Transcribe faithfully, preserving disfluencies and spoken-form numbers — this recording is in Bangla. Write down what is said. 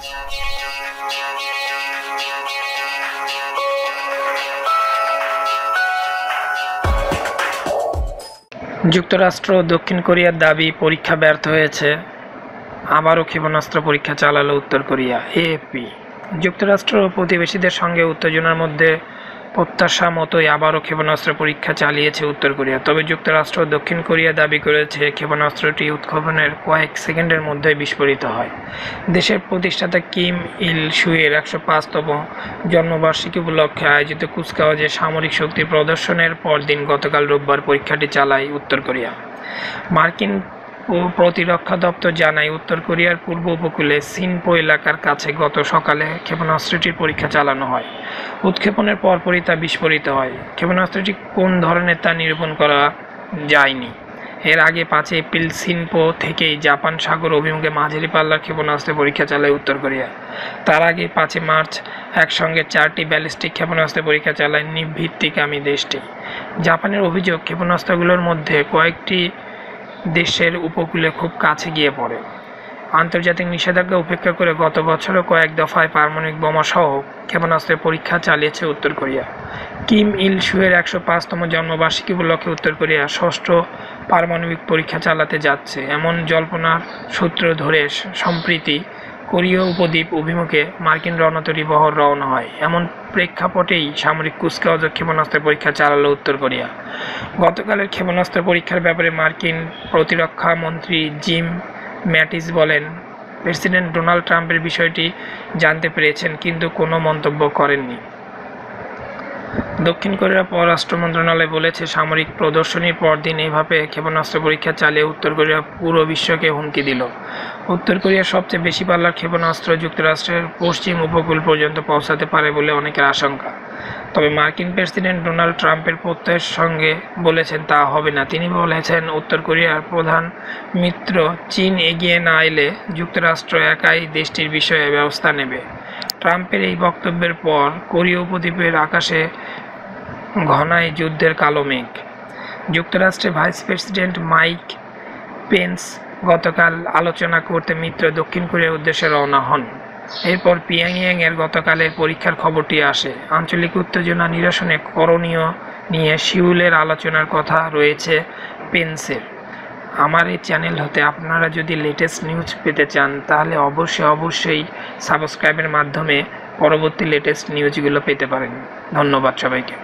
যুক্তরাষ্ট্র দক্ষিণ কোরিয়ার দাবি পরীক্ষা ব্যর্থ হয়েছে, আবারও ক্ষেপণাস্ত্র পরীক্ষা চালালো উত্তর কোরিয়া। এএফপি। যুক্তরাষ্ট্র ও প্রতিবেশীদের সঙ্গে উত্তেজনার মধ্যে প্রত্যাশা মতোই আবারও ক্ষেপণাস্ত্র পরীক্ষা চালিয়েছে উত্তর কোরিয়া। তবে যুক্তরাষ্ট্র দক্ষিণ কোরিয়া দাবি করেছে ক্ষেপণাস্ত্রটি উৎক্ষেপণের কয়েক সেকেন্ডের মধ্যে বিস্ফোরিত হয়। দেশের প্রতিষ্ঠাতা কিম ইল সুয়ের একশো পাঁচতম জন্মবার্ষিকী উপলক্ষে আয়োজিত কুচকাওয়াজে সামরিক শক্তি প্রদর্শনের পরদিন গতকাল রোববার পরীক্ষাটি চালায় উত্তর কোরিয়া। মার্কিন প্রতিরক্ষা দপ্তর জানায়, উত্তর কোরিয়ার পূর্ব উপকূলে সিনপো এলাকার কাছে গত সকালে ক্ষেপণাস্ত্রটির পরীক্ষা চালানো হয়। উৎক্ষেপণের পরপরই তা বিস্ফোরিত হয়। ক্ষেপণাস্ত্রটি কোন ধরনের তা নিরূপণ করা যায়নি। এর আগে পাঁচই এপ্রিল সিনপো থেকেই জাপান সাগর অভিমুখে মাঝারি পাল্লার ক্ষেপণাস্ত্র পরীক্ষা চালায় উত্তর কোরিয়া। তার আগে পাঁচই মার্চ একসঙ্গে চারটি ব্যালিস্টিক ক্ষেপণাস্ত্র পরীক্ষা চালায় নিভিত্তিকামী দেশটি। জাপানের অভিযোগ, ক্ষেপণাস্ত্রগুলোর মধ্যে কয়েকটি দেশের উপকূলে খুব কাছে গিয়ে পড়ে। আন্তর্জাতিক নিষেধাজ্ঞা উপেক্ষা করে গত বছরও কয়েক দফায় পারমাণবিক বোমাসহ ক্ষেপণাস্ত্রের পরীক্ষা চালিয়েছে উত্তর কোরিয়া। কিম ইল সুয়ের একশো পাঁচতম জন্মবার্ষিকী উপলক্ষে উত্তর কোরিয়া ষষ্ঠ পারমাণবিক পরীক্ষা চালাতে যাচ্ছে, এমন জল্পনার সূত্র ধরে সম্প্রতি কোরীয় উপদ্বীপ অভিমুখে মার্কিন রণতরী বহর রওনা হয়। এমন প্রেক্ষাপটেই সামরিক কুচকাওয়াজে ক্ষেপণাস্ত্র পরীক্ষা চালালো উত্তর কোরিয়া। গতকালের ক্ষেপণাস্ত্র পরীক্ষার ব্যাপারে মার্কিন প্রতিরক্ষা মন্ত্রী জিম ম্যাটিস বলেন, প্রেসিডেন্ট ডোনাল্ড ট্রাম্পের বিষয়টি জানতে পেরেছেন কিন্তু কোনো মন্তব্য করেননি। দক্ষিণ কোরিয়ার পররাষ্ট্র মন্ত্রণালয় বলেছে, সামরিক প্রদর্শনীর পরদিন এভাবে ক্ষেপণাস্ত্র পরীক্ষা চালিয়ে উত্তর কোরিয়া পুরো বিশ্বকে হুমকি দিল। উত্তর কোরিয়ার সবচেয়ে বেশি পাল্লার ক্ষেপণাস্ত্র যুক্তরাষ্ট্রের পশ্চিম উপকূল পর্যন্ত পৌঁছাতে পারে বলে অনেকের আশঙ্কা। তবে মার্কিন প্রেসিডেন্ট ডোনাল্ড ট্রাম্পের প্রত্যয়ের সঙ্গে বলেছেন তা হবে না। তিনি বলেছেন, উত্তর কোরিয়ার প্রধান মিত্র চীন এগিয়ে না এলে যুক্তরাষ্ট্র একাই দেশটির বিষয়ে ব্যবস্থা নেবে। ট্রাম্পের এই বক্তব্যের পর কোরীয় উপদ্বীপের আকাশে ঘনায় যুদ্ধের কালো মেঘ। যুক্তরাষ্ট্রের ভাইস প্রেসিডেন্ট মাইক পেন্স গতকাল আলোচনা করতে মিত্র দক্ষিণ কোরিয়ার উদ্দেশ্যে রওনা হন। এরপর পিয়ংইয়ং এর গতকালের পরীক্ষার খবরটি আসে। আঞ্চলিক উত্তেজনা নিরসনে করণীয় নিয়ে সিউলের আলোচনার কথা রয়েছে পেন্সের। আমার এই চ্যানেল হতে আপনারা যদি লেটেস্ট নিউজ পেতে চান, তাহলে অবশ্যই অবশ্যই সাবস্ক্রাইবের মাধ্যমে পরবর্তী লেটেস্ট নিউজগুলো পেতে পারেন। ধন্যবাদ সবাইকে।